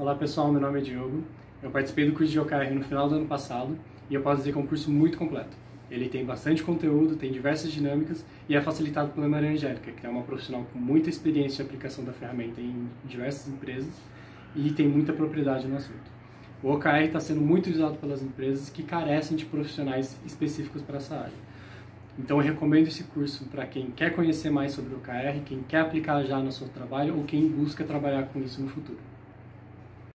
Olá pessoal, meu nome é Diogo, eu participei do curso de OKR no final do ano passado e eu posso dizer que é um curso muito completo. Ele tem bastante conteúdo, tem diversas dinâmicas e é facilitado pela Maria Angelica, que é uma profissional com muita experiência de aplicação da ferramenta em diversas empresas e tem muita propriedade no assunto. O OKR está sendo muito usado pelas empresas que carecem de profissionais específicos para essa área. Então eu recomendo esse curso para quem quer conhecer mais sobre o OKR, quem quer aplicar já no seu trabalho ou quem busca trabalhar com isso no futuro.